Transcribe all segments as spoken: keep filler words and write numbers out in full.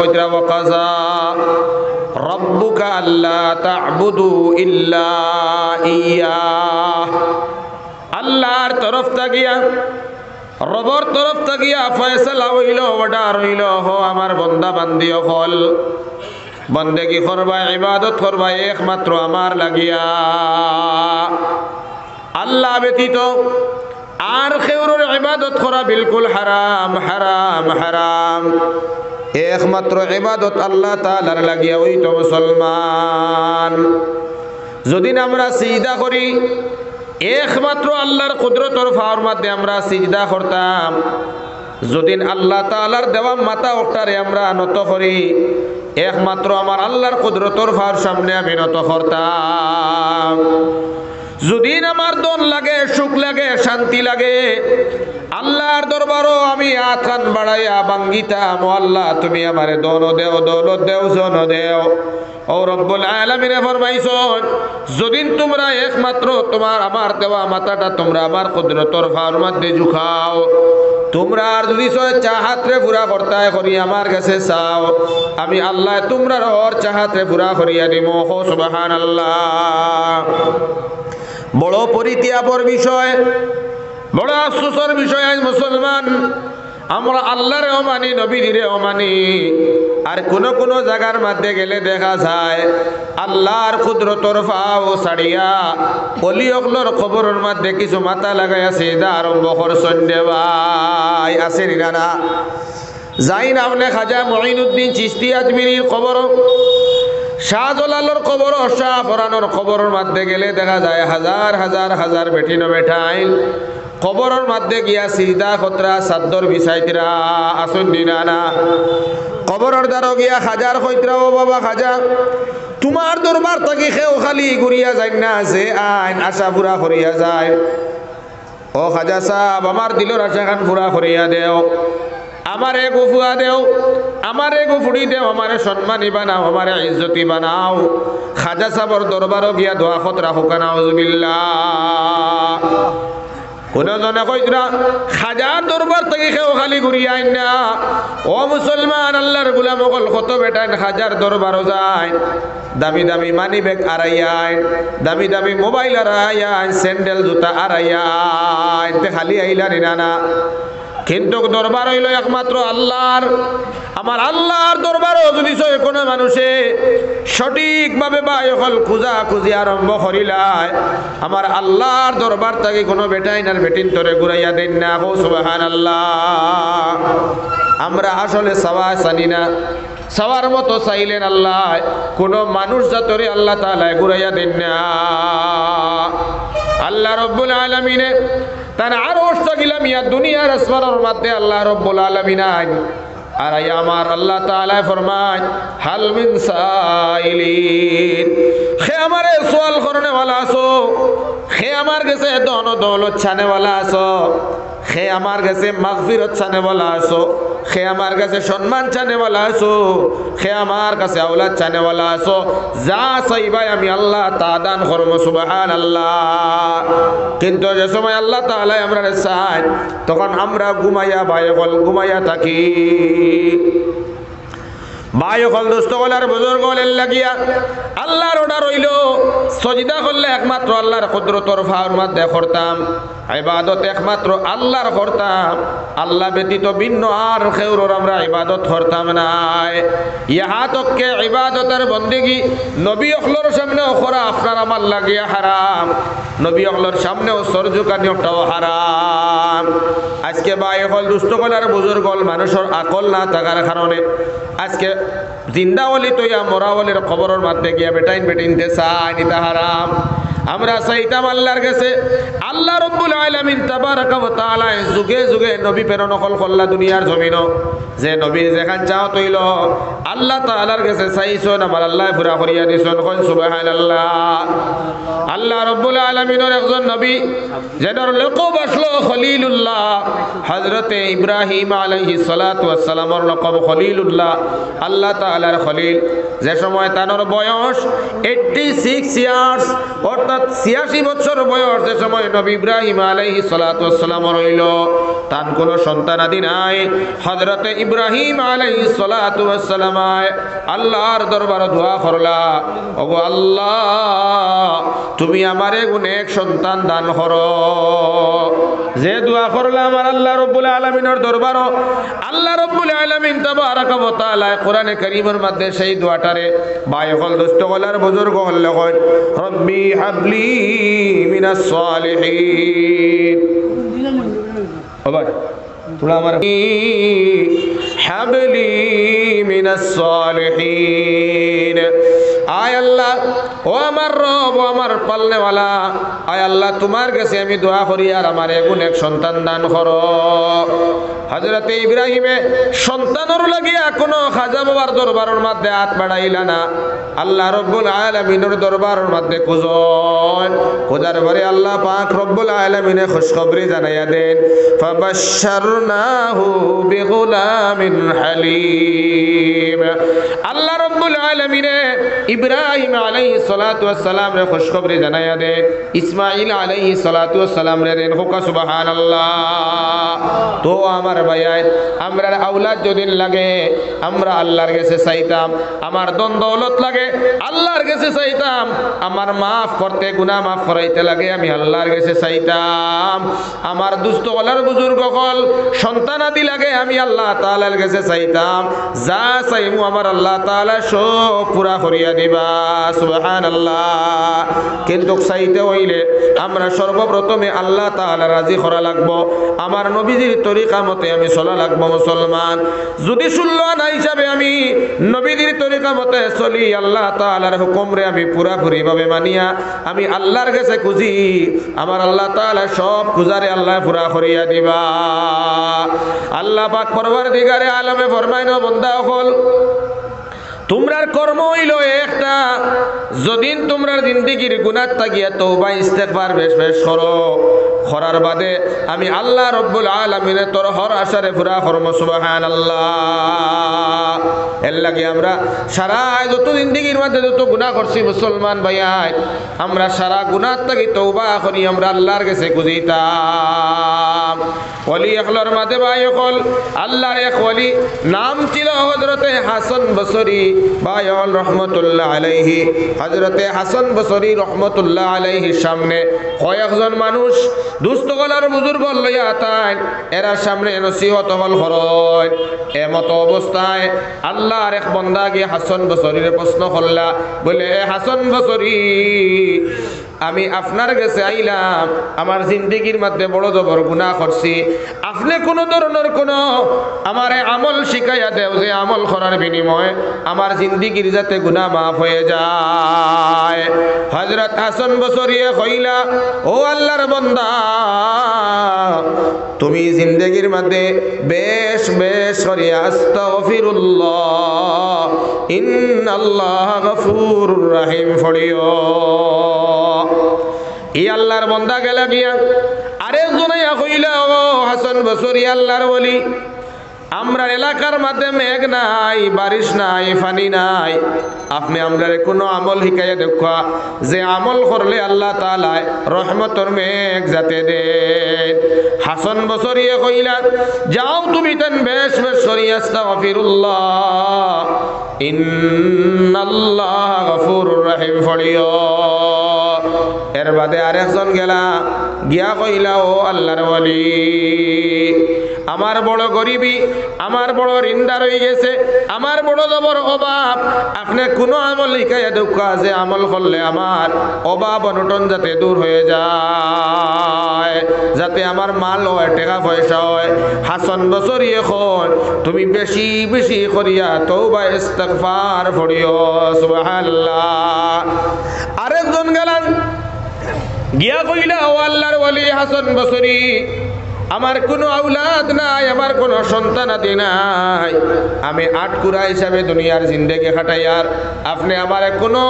وقضى ربك ألا تعبدوا إلا إياه আল্লাহর তরফ তাকিয়া রবর তরফ তাকিয়া ফয়সালা হইল ওটা রইল হো আমার বান্দা বান্দি হল বندگی করবা ইবাদত করবা একমাত্র আমার লাগিয়া আল্লাহ ব্যতীত আর কেউর ইবাদত করা বিলকুল হারাম হারাম হারাম একমাত্র ইবাদত আল্লাহ তাআলার লাগিয়া ওই তো মুসলমান যদি আমরা সিজদা করি একমাত্র আল্লাহর কুদরতের ফরমাতে আমরা সিজদা করতাম যদিন আল্লাহ তাআলার দেওয়া মাথা ওটারে আমরা নত করি একমাত্র আমার আল্লাহর কুদরতের ফার সামনে আমি নত করতাম যদিন আমার দন লাগে সুখ লাগে শান্তি লাগে আল্লাহর দরবারে আমি আখান বাড়ায়া বাঙ্গিতাম ও আল্লাহ তুমি আমারে দন দেও দৌলত দেও জন দেও ও রব্বুল আলামিন ফরমাইছেন যদিন তোমরা একমাত্র তোমার আমার দেওয়া মাথাটা তোমরা আমার কুদরতের ফার মধ্যে ঝুকাও তোমরা আর যদি চাহাতে পুরা করতায় করি আমার কাছে চাও আমি আল্লাহ তোমরা আর চাহাতে পুরা করিয়া দেব ও সুবহানাল্লাহ বড় পরিত্যাগর বিষয় বড় আফসোসের বিষয় আজ মুসলমান আমরা আল্লাহর ওমানি নবীর ওমানি আর কোন কোন জায়গার মধ্যে গেলে দেখা যায় আল্লাহর কুদরতের ফাও ছাড়িয়া ওলি ওগলর কবরের মধ্যে কিছু মাথা লাগায়া সিজদা আরম্ভ করছেন ভাই আছে না না যাইন আপনি খাজা মুঈনুদ্দিন চিশতি আজমিরির কবর শাহজালালের কবর শাহ ফরানোর কবরের মধ্যে গেলে দেখা যায় হাজার হাজার হাজার বেটি ন বেঠাই কবরের মধ্যে গিয়া সিজদা খতরা সাদর বিছাইতরা আসুন দিনানা কবরের দ্বারা গিয়া হাজার কইতরা ও বাবা খাজা তোমার দরবার থেকে কেউ খালি ঘুরিয়া যায় না যে আইন আশা পুরা করিয়া যায় ও খাজা সাহেব আমার দিলের আশা খান পুরা করিয়া দেও আমারে গুফুয়া দেও আমারে গুফুড়ি দেও আমারে সম্মানী বানাও আমারে ইজ্জতি বানাও খাজা সাহেবর দরবারে গিয়া দোয়া খতরা হুকানা আউযুবিল্লাহ কোনা জনা কইরা হাজার দরবার থেকে কেউ খালি ঘুরিয়া আইন না ও মুসলমান আল্লাহর গোলাম ওগল কত বেটা হাজার দরবারও যায় দামি দামি মানি ব্যাগ আরাইয়া আইন দামি দামি মোবাইল আরাইয়া আইন স্যান্ডেল জুতা আরাইয়া আইন তে খালি আইলা রে নানা কিন্তু দরবার হইল একমাত্র আল্লাহর আমার আল্লাহর দরবারও যদি কোনো মানুষে সঠিকভাবে বায়কল খুঁজা খুঁজি আরম্ভ করিলায় আমার আল্লাহর দরবার থেকে কোনো বেটাইনার বেটিন তরে ঘুরাইয়া দেন না হো সুবহানাল্লাহ আমরা আসলে সাওয়া জানি না সবার মতো চাইলেন আল্লাহ কোনো মানুষ জাতরে আল্লাহ তাআলায় ঘুরাইয়া দেন না আল্লাহ রব্বুল আলামিনে তার আরশ তাগিলা মিয়া দুনিয়ার আসমানের মধ্যে আল্লাহ রব্বুল আলামিন আইন আর আয়া আমার আল্লাহ তাআলা ফরমায় হাল মিন সাইলিন হে আমারে সওয়াল করনে वाला আছো হে আমার কাছে ধন দৌলত ছানে वाला আছো হে আমার কাছে মাগফিরাত ছানে वाला আছো হে আমার কাছে সম্মান ছানে वाला আছো হে আমার কাছে আওলাদ ছানে वाला আছো যা চাইবা আমি আল্লাহ তাদান করব সুবহানাল্লাহ কিন্তু যে সময় আল্লাহ তাআলা আমরা চাই তখন আমরা ঘুমায়া বায়কল ঘুমায়া থাকি বায়কল দস্তগলার বুজুর্গলের লাগিয়া আল্লাহর ওটা রইল সজদা করলে একমাত্র আল্লাহর কুদরতের ফরমান দে করতাম ইবাদত একমাত্র আল্লাহর করতাম আল্লাহ ব্যতীত ভিন্ন আর কেউর আমরা ইবাদত করতাম না ইহা তককে ইবাদতের বندگی নবী ওখলর সামনে করা আপনার আমার লাগিয়া হারাম নবী ওখলর সামনে সরজু কানিটাও হারাম আজকে বায়কল দস্তগলার বুজুর্গল মানুষের আকল না থাকার কারণে আজকে জিন্দা ওলি তো ইয়া মরা ওলির খবরের মধ্যে গিয়া বেটাইন বেটিন দে সাইন ইতা হারাম আমরা সাইতাম আল্লাহর কাছে আল্লাহ রব্বুল আলামিন তাবারাকা ওয়া তাআলা যুগে যুগে নবী প্রেরণ করলা দুনিয়ার জমিন যে নবী যেখান যাও তইল আল্লাহ তাআলার কাছে চাইছন আমার আল্লাহ পুরা করিয়া দিছন কই সুবহানাল্লাহ আল্লাহ রব্বুল আলামিনের একজন নবী যেনর লকব আসলো খলিলুল্লাহ হযরত ইব্রাহিম আলাইহিস সালাতু ওয়াস সালামর লকব খলিলুল্লাহ আল্লাহ তাআলার খলিল যে সময় তার বয়স छियासी ইয়ার্স অর্থাৎ ছিয়াশি বছর বয়স যে সময় নবী ইব্রাহিম আলাইহিস সালাতু ওয়াস সালাম রইল তার কোনো সন্তানাদি নাই। হযরতে ইব্রাহিম আলাইহিস সালাতু ওয়াস সালাম আল্লাহর দরবারে দোয়া করলা, ওগো আল্লাহ তুমি আমারে অনেক সন্তান দান করো। যে দোয়া করলা আমার আল্লাহ রব্বুল আলামিনের দরবারে, আল্লাহ রব্বুল আলামিন তাবারাক ওয়া তাআলা কোরআনে কারীমের মধ্যে সেই দোয়াটারে বাইকল দস্ত গলার বুজুর্গ হল কয় রব্বি হাবলি মিনাস সালিহিন আবার তোমরা আমার হাবলি মিনাস সালিহিন। আয় আল্লাহ ও আমার রব ও আমার পালনেওয়ালা, আয় আল্লাহ তোমার কাছে আমি দোয়া করি আর আমার এমন এক সন্তান দান করো। হযরতে ইব্রাহিমে সন্তানের লাগিয়া কোনো খাজা বাবার দরবারের মধ্যে হাত বাড়াইলা না, আল্লাহ রব্বুল আলামিনের দরবারের মধ্যে কুজন খোদার পরে আল্লাহ পাক রব্বুল আলামিনে খুশখবরি জানাইয়া দেন ফাবাশশারনাহু বিগুলামিন হালিম। আল্লাহ রব্বুল আলামিনে ইব্রাহিম আলাইহিস সালাতু ওয়াস সালাম রে খুশখবরি জানাইয়া দেন, ইসমাঈল আলাইহিস সালাতু ওয়াস সালাম রে দেন হুকা সুবহানাল্লাহ। তো আমার ভাইয়া আমরা আওলাদ যদিন লাগে আমরা আল্লাহর কাছে চাইতাম, আমার ধন দৌলত লাগে আল্লাহর কাছে চাইতাম, আমার মাফ করতে গুনাহ মাফ করাইতে লাগে আমি আল্লাহর কাছে চাইতাম, আমার দুস্থ ওলার বুজুর্গ কল সন্তানাদি লাগে আমি আল্লাহ তাআলার কাছে চাইতাম, যা চাইমু আমার আল্লাহ তাআলা সব পুরা করিয়া দিবা সুবহানাল্লাহ। কিন্তু চাইতে হইলে আমরা সর্বপ্রথমে আল্লাহ তাআলা রাজি করা লাগবো, আমার নবীজির তরিকা মতে আমি চলা লাগবো মুসলমান। যদি শুনলো না হিসাবে আমি নবীজির তরিকা মতে চলি আল্লাহ তাআলার হুকুমরে আমি পুরাপুরি ভাবে মানিয়া আমি আল্লাহর কাছে খুঁজি, আমার আল্লাহ তাআলা সব খুঁজারে আল্লাহ পুরা করিয়া দিবা। আল্লাহ পাক পরওয়ারদিগারে আলমে ফরমাইন বান্দা হল তোমরার কর্ম হইল একটা, যদিন তোমরা জিন্দিগির গুনাহ তাগিয়া তওবা ইস্তেগফার বেশ বেশ করো, করার বাদে আমি আল্লাহ রব্বুল আলামিনের তোর হর আশারে পুরা করব সুবহানাল্লাহ। এর লাগি আমরা সারা যত জিন্দিগির মধ্যে যত গুনাহ করছি মুসলমান ভাইয়াই আমরা সারা গুনাহ তাগি তওবা করি আমরা আল্লাহর কাছে খুঁজিতাম। ওলি একলার মধ্যে ভাই কল আল্লাহর এক ওলি নাম ছিল হযরতে হাসান বসরি ভাই অল রহমতুল্লাহ আলাইহি। হযরতে হাসান বসরি রহমতুল্লাহ আলাইহির সামনে কয়েকজন মানুষ দুস্থ গলার বুজুর্গ লইয়া তাই এরা সামনে নসিহত হল হরয়। এমত অবস্থায় আল্লাহর এক বান্দা গিয়ে হাসান বসরির প্রশ্ন করলা, বলে এ হাসান বসরি আমি আপনার কাছে আইলাম, আমার জিন্দিগির মধ্যে বড় জবর গুনাহ করছি, আপনি কোন ধরনের কোন আমার আমল শিখাইয়া দেও যে আমল করার বিনিময়ে আমার জিন্দিগির যাতে গুনাহ মাফ হয়ে যায়। হযরত হাসান বসরি কইলা ও আল্লাহর বান্দা তুমি জিন্দিগির মধ্যে বেশ বেশ করিয়া আস্তাগফিরুল্লাহ ইন্নাল্লাহ গফুরুর রহিম ফড়িও। এই আল্লাহর বান্দা গেলা গিয়া আরেকজনে কইলা ও হাসান বসরি আল্লাহর ওলি আমরা এলাকার মধ্যে মেঘ নাই বারিশ নাই পানি নাই, আপনি আমরা কোনো আমল শিখাইয়া দেখা যে আমল করলে আল্লাহ তাআলা রহমতের মেঘ যাতে দেন। হাসান বসরি কইলা যাও তুমি তেন বেশ বেশ করিয়া আস্তাগফিরুল্লাহ ইন্নাল্লাহ গফুরুর রহিম ফড়িও। এর বাদে আরেকজন গেলা গিয়া কইলা ও আল্লাহর ওলি আমার বড় গরিবি আমার বড় ঋণদার হয়ে গেছে আমার বড় জবর অভাব, আপনি কোনো আমল শিখাইয়া দেখা যে আমল করলে আমার অভাব অনটন যাতে দূর হয়ে যায়, যাতে আমার মাল হয় টাকা পয়সা হয়। হাসান বসরি এখন তুমি বেশি বেশি করিয়া তওবা ইস্তেগফার পড়িও সুবহানাল্লাহ। আরেকজন গেলাম গিয়া কইলা ও আল্লাহর ওলি হাসান বসরি আমার কোনো আওলাদ নাই আমার কোনো সন্তানাদি নাই, আমি আটকুরা হিসাবে দুনিয়ার জিন্দেগি খাটাই আর আপনি আমার কোনো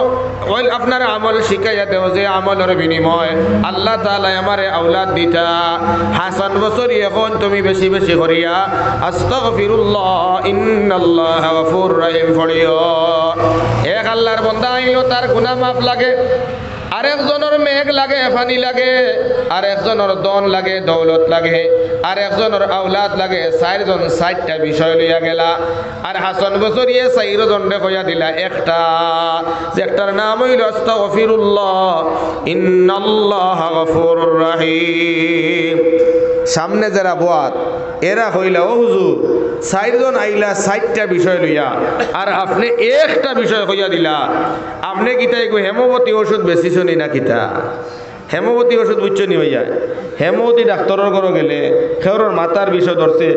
আপনার আমল শিখাইয়া দেও যে আমলের বিনিময় আল্লাহ তাআলা আমারে আওলাদ দিতা। হাসান বসরি এখন তুমি বেশি বেশি করিয়া আস্তাগফিরুল্লাহ ইন্নাল্লাহা গফুরুর রহিম ফড়িও। এক আল্লাহর বান্দা আইলো তার গুনাহ মাফ লাগে আরেকজনের মেঘ লাগে ফানি লাগে, আরেকজনের দন লাগে দৌলত লাগে, আরেকজনের আওলাদ লাগে। চারজন চারটা বিষয় লইয়া গেলা, আর হাসান বসরিয়ে চারজনরে কইয়া দিলা একটা, যে একটার নাম হইল আস্তাগফিরুল্লাহ ইন্নাল্লাহা গফুরুর রহিম। সামনে যারা বোয়াত এরা হইলা, ও হুজুর চারজন আইলা চারটা বিষয় লইয়া, আর আপনি একটা বিষয় কইয়া দিলা। আপনি কিতা এগো হেমবতী ওষুধ বেচিছনি না কিতা? হেমবতী ওষুধ বুঝছো নি ভাইয়া? হেমবতী ডাক্তরের ঘরে গেলে খেউরের মাথার বিষয় ধরছে,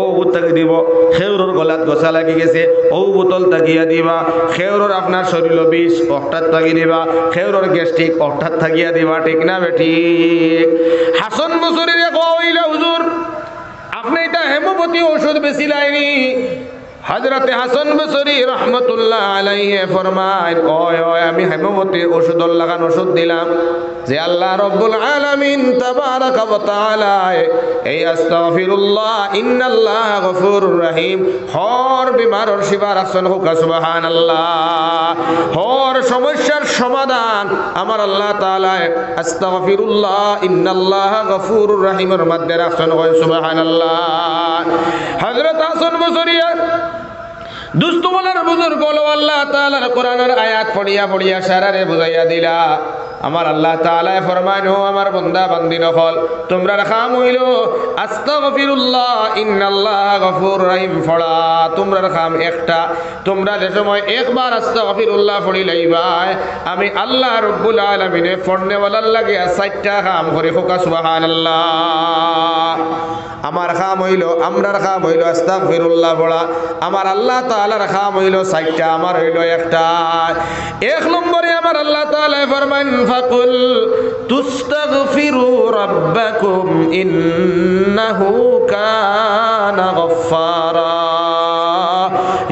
ও বুত তাকে দিব, খেউরের গলাত গোছা লাগি গেছে, ও বোতল তাকিয়া দিবা। খেউরের আপনার শরীর বিষ অর্থাৎ তাকি দিবা, খেউরের গ্যাস্ট্রিক অর্থাৎ থাকিয়া দিবা। ঠিক না বেঠিক? হাসান বসরির কইলা, হুজুর আপনি এটা হেমবতী ওষুধ বেশি লাইনি। হযরত হাসান বসরি রাহমাতুল্লাহ আলাইহি ফরমায়, ওয় ওয় আমি হেমবতী ওষুধ লাগান ওষুধ দিলাম, যে আল্লাহ রাব্বুল আলামিন তাবারাকা ওয়া তাআলা এই আস্তাগফিরুল্লাহ ইন্নাল্লাহ গফুরুর রহিম হর বিমারর শিফা রাসন হুকা সুবহানাল্লাহ। হর সমস্যার সমাধান আমার আল্লাহ তাআলা আস্তাগফিরুল্লাহ ইন্নাল্লাহ গফুরুর রহিমের মধ্যে রাসন হয় সুবহানাল্লাহ। হযরত হাসান বসরি দুষ্ট বলার বুজুর্গ হলো আল্লাহ তাআলার কোরআনের আয়াত পড়িয়া পড়িয়া সারারে বুঝাইয়া দিলা। আমার আল্লাহ তাআলা ফরমান, ও আমার বান্দা বান্দিন হল, তোমরা খাম হইল আস্তাগফিরুল্লাহ ইন্নাল্লাহ গফুর রহিম ফড়া। তোমরা খাম একটা, তোমরা যে সময় একবার আস্তাগফিরুল্লাহ পড়ি লইবাই, আমি আল্লাহ রব্বুল আলামিনে পড়নে ওয়ালার লাগে চারটা খাম করে ফোকা সুবহানাল্লাহ। আমার খাম হইল, আমরার খাম হইল আস্তাগফিরুল্লাহ পড়া, আমার আল্লাহ তাআলার খাম হইল চারটা, আমার হইল একটা। এক নম্বরে আমার আল্লাহ তাআলা ফরমান, فقل تستغفروا ربكم إنه كان غفارا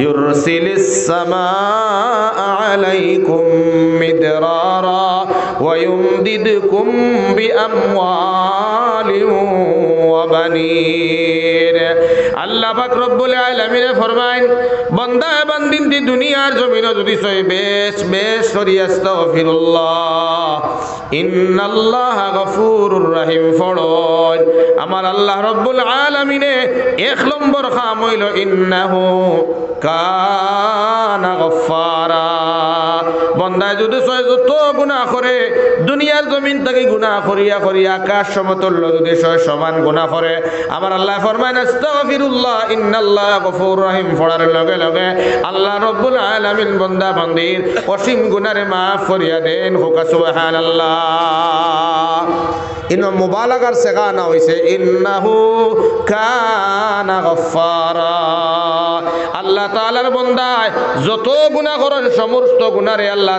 يرسل السماء عليكم مدرارا ويمددكم بأموال وبنين। আল্লাহ পাক রব্বুল আলামিন ফরমায়, বান্দা বান্দিনদি দুনিয়ার জমিনে যদি সয় বেশ বেশ করি আস্তাগফিরুল্লাহ ইন্নাল্লাহ গফুরুর রহিম ফড়ো, আমার আল্লাহ রব্বুল আলামিনে এক নম্বর খাম হইল ইন্নাহু কানা গফফারা। বান্দা যদি সয় যত গুনাহ করে দুনিয়ার জমিন থেকে গুনাহ করিয়া করিয়া আকাশ সমতুল্য যদি সয় সমান গুনাহ করে, আমার আল্লাহ ফরমায় আস্তাগফিরুল্লাহ ইন্নাল্লাহ গফুরুর রহিম ফড়ার লগে লগে আল্লাহ রব্বুল আলামিন বান্দা বান্দির অসীম গুনাহরে মাফ করিয়া দেন হুকা সুবহানাল্লাহ। ইনো মুবালাগার সেগা না হইছে ইন্নাহু কানা গফফারা। আল্লাহ তাআলার বান্দায় যত গুনাহ করেন সমস্ত গুনাহরে আল্লাহ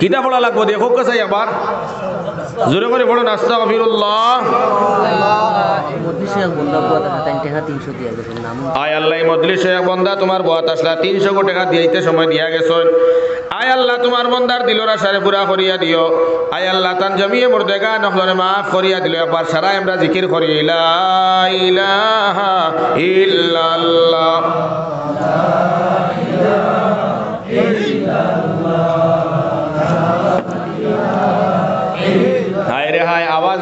কিতা পড়া লাগবো? দেখো কাছে একবার জোরে করে পড়ো আস্তাগফিরুল্লাহ। আয় আল্লাহ, মজলিসে এক বান্দা তোমার বয়াত আসলা তিনশো টাকা দিয়াইতে সময় দিয়া গেছে। আয় আল্লাহ তোমার বন্দার দিলর আশারে পুরা করিয়া দিও। আয় আল্লাহ তান জমিয়ে মোর দেখা নখলরে মাফ করিয়া দিল। একবার সারা আমরা জিকির করি লা ইলাহা ইল্লাল্লাহ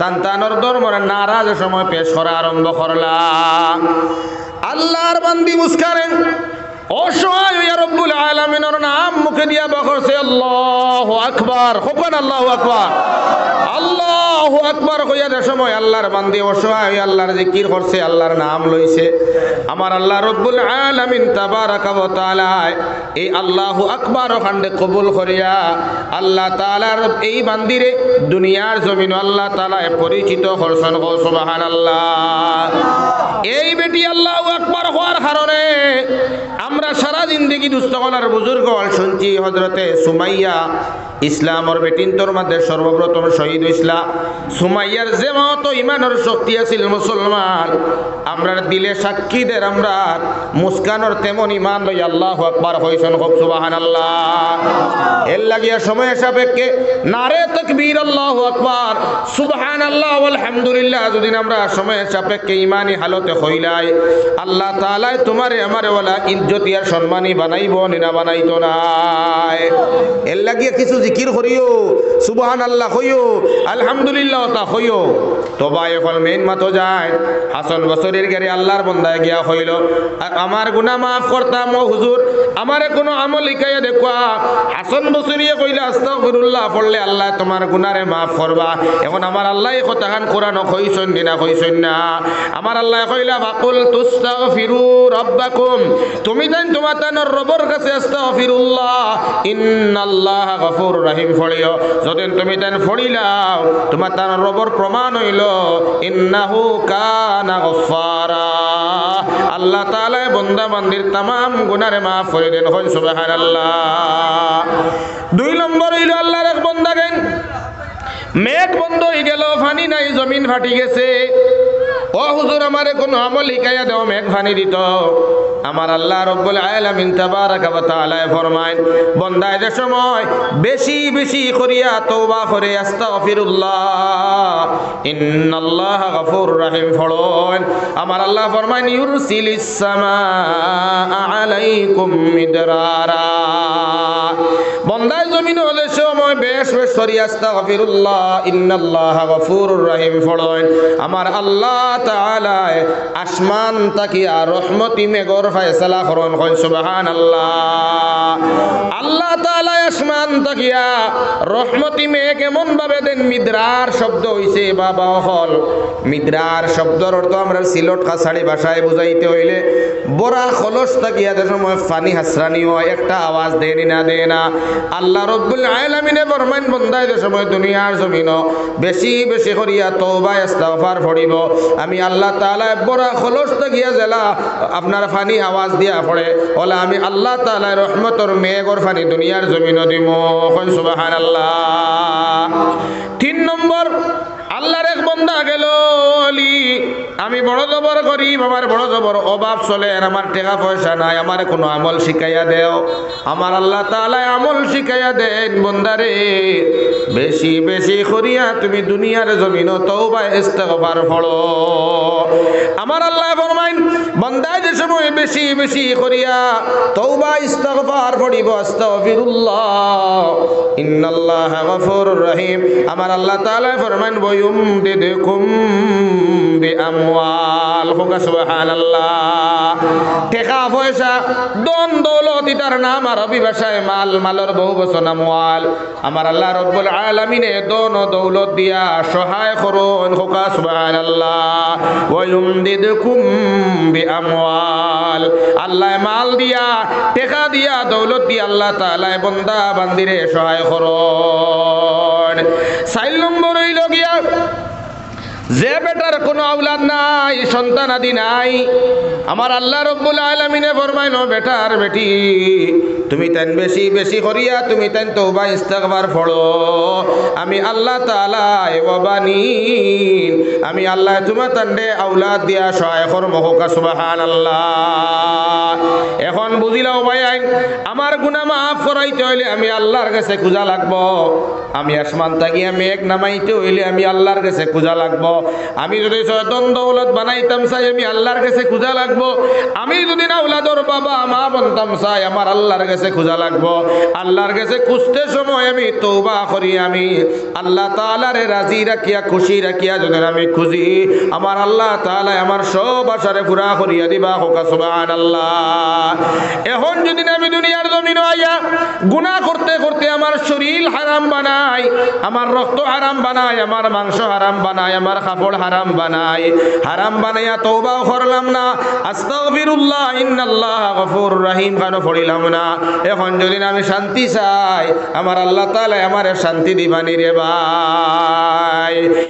তান্তানোর ধর্মর নারাজ সময় পেশ করা আরম্ভ করলাম। আল্লাহর বান্দি মুস্কারেন অসহায় হইয়া রব্বুল আলামিনের নাম মুখে দিয়া বকরছে আল্লাহু আকবার। খুব আল্লাহু আকবার, আল্লাহ আল্লাহু আকবার কইয়া দে সময় আল্লাহর বান্দে অসহায় হই আল্লাহর জিকির করছে আল্লাহর নাম লইছে আমার আল্লাহ রব্বুল আলামিন তাবারাকা ওয়া তাআলা এই আল্লাহু আকবার ওখানে কবুল করিয়া আল্লাহ তাআলার এই বান্দিরে দুনিয়ার জমিন আল্লাহ তাআলা পরিচিত করছেন গো সুবহানাল্লাহ এই বেটি আল্লাহু আকবার হওয়ার কারণে আমরা সারা জিন্দেগি দুস্তকলার বুজুর্গ আল শুনছি হযরতে সুমাইয়া ইসলামের বেটিন্তর মধ্যে সর্বপ্রথম শহীদ ইসলাম সুমাইয়ার জেমাত ও ঈমানের শক্তি আছিল মুসলমান আমরার দিলে সাক্ষী দের আমরা মুসকানর তেমন ঈমান লই আল্লাহু আকবার হইছেন খুব সুবহানাল্লাহ এর লাগিয়া সময় সাপেক্ষে নারে তাকবীর আল্লাহু আকবার সুবহানাল্লাহ ওয়াল হামদুলিল্লাহ যদি আমরা সময় সাপেক্ষে ঈমানি হালতে হইলাই আল্লাহ তাআলা তোমারে আমারে ওয়ালা ইজ্জতি আর সম্মানী বানাইবো না বানাইতো না এর লাগিয়া কিছু জিকির করিও সুবহানাল্লাহ কইও আলহামদুলিল্লাহ তা কইও তওবায়ে ফল মেন মত যায় হাসান বসরির গরে আল্লাহর বান্দায় গিয়া কইলো আমার গুনাহ maaf করতাম ও হুজুর আমারে কোন আমল লিখাইয়া দেখো হাসান বসরিয়ে কইলা আস্তাগফিরুল্লাহ পড়লে আল্লাহ তোমার গুনাহরে maaf করবা এখন আমার আল্লাহ এই কথাখান কোরআন কইছেন না কইছেন না আমার আল্লাহ কইলা ফাকুল তুস্তাগফিরু রাব্বাকুম তুমি জান তোমার তানোর রবের কাছে আস্তাগফিরুল্লাহ ইন্নাল্লাহ গফুর রহিম ফড়িও যদিন তুমি দেন ফড়িলাও তোমার তার রবর প্রমাণ হইল ইন্নাহু কানা গফফারা আল্লাহ তাআলা বান্দা বান্দির तमाम গুনাহে maaf করে দেন হই সুবহানাল্লাহ দুই নম্বর হইল আল্লাহর এক বান্দা গেন মেঘ বন্ধ হই গেল পানি নাই জমিন ফাটি গেছে ও হুজুর আমারে কোন আমল হিকায়া দাও মেঘ পানি দিত আমার আল্লাহ রব্বুল আলামিন তাবারাকা ওয়া তাআলা ফরমায় বান্দা এই সময় বেশি বেশি করিয়া তওবা করে আস্তাগফিরুল্লাহ ইন্নাল্লাহ গফুর রহিম ফরমান আমার আল্লাহ ফরমায় ইউরসিলিস সামাআ আলাইকুম মিদরারা বান্দা জমিনে ওলে সময় বেশ বেশ করিয়া আস্তাগফিরুল্লাহ ইন্নাল্লাহ গফুরুর রহিম ফরমান আমার আল্লাহ তাআলা আসমান তাকিয়া রহমতি মেঘর ফয়সালা করুন কই সুবহানাল্লাহ আল্লাহ তাআলা আসমান তাকিয়া রহমতি মেঘ কেমন ভাবে দেন মিদরার শব্দ হইছে বাবা হল মিদরার শব্দর অর্থ আমরা সিলট কাছাড়ি ভাষায় বুঝাইতে হইলে বড়া খলস তাকিয়া দের সময় পানি হাসরানি হয় একটা আওয়াজ দেনি না দেনা আল্লাহ রব্বুল আলামিনে ফরমান বান্দা এই সময় দুনিয়ার জমিন বেশি বেশি করিয়া তওবা ইস্তিগফার পড়িব আমি আল্লাহ তাআলা বড় খলস তাকিয়া জেলা আপনার পানি আওয়াজ দিয়া পড়ে ওলা আমি আল্লাহ তাআলা রহমতের মেঘর পানি দুনিয়ার জমিনে দিমু কই সুবহানাল্লাহ তিন নম্বর আল্লাহর এক বান্দা গেল অলি আমি বড় জবর করি আমার বড় জবর অভাব চলে আমার টাকা পয়সা নাই আমারে কোনো আমল শিখাইয়া দেও আমার আল্লাহ তাআলা আমল শিখাইয়া দেন বান্দারে বেশি বেশি করিয়া তুমি দুনিয়ার জমিনে তওবা ইস্তিগফার পড়ো আমার আল্লাহ ফরমায় বান্দা যে সময় বেশি বেশি করিয়া তওবা ইস্তিগফার পড়িব আস্তাগফিরুল্লাহ ইন্নাল্লাহ গফুরুর রহিম আমার আল্লাহ তাআলা ফরমায় ويمددكم بأموال خوكا سبحان الله تخاف ويشا دون دولوتي ترنام ربي بشاي مال مالر بهو بسنا موال أمر الله رب العالمين دون دولوت ديا شهاي خرون خوكا سبحان الله ويمددكم بأموال الله مال ديا تخا ديا دولوت ديا الله تعالى بندا بندير شهاي خرون سائل نمبر لوگیا যে বেটার কোনো আওলাদ নাই সন্তান আদি নাই আমার আল্লাহ রাব্বুল আলামিনে ফরমায় নো বেটার বেটি তুমি তান বেশি বেশি করিয়া তুমি তান তওবা ইস্তিগফার পড়ো আমি আল্লাহ তাআলা ওয়াবানিন আমি আল্লাহ তোমার তানডে আওলাদ দিয়া সহায় করব হোক সুবহানাল্লাহ এখন বুঝিলাও ভাই আমার গুনাহ maaf করাইতে হইলে আমি আল্লাহর কাছে খোঁজা লাগবো আমি আসমান তাকিয়া মেঘ নামাইতে হইলে আমি আল্লাহর কাছে খোঁজা লাগবো আমি যদি সন্তান দৌলত বানাইতাম চাই আমি আল্লাহর কাছে খোঁজা লাগবো আমি যদি না আওলাদর বাবা মা বনতাম চাই আমার আল্লাহর কাছে খোঁজা লাগবো আল্লাহর কাছে খুঁজতে সময় আমি তওবা করি আমি আল্লাহ তাআলারে রাজি রাখিয়া খুশি রাখিয়া যদি আমি খুঁজি আমার আল্লাহ তাআলা আমার সব আশারে পুরা করিয়া দিবা হোক সুবহানাল্লাহ এখন যদি আমি দুনিয়ার জমিনে আইয়া গুনাহ করতে করতে আমার শরীর হারাম বানাই, আমার রক্ত হারাম বানাই, আমার মাংস হারাম বানাই, আমার কাপড় হারাম বানাই, হারাম বানাইয়া তওবাও করলাম না, আস্তাগফিরুল্লাহ ইন্নাল্লাহ গফুরুর রহিম কানো পড়িলাম না, এখন যদি আমি শান্তি চাই আমার আল্লাহ তাআলা আমারে শান্তি দিবানি রে ভাই।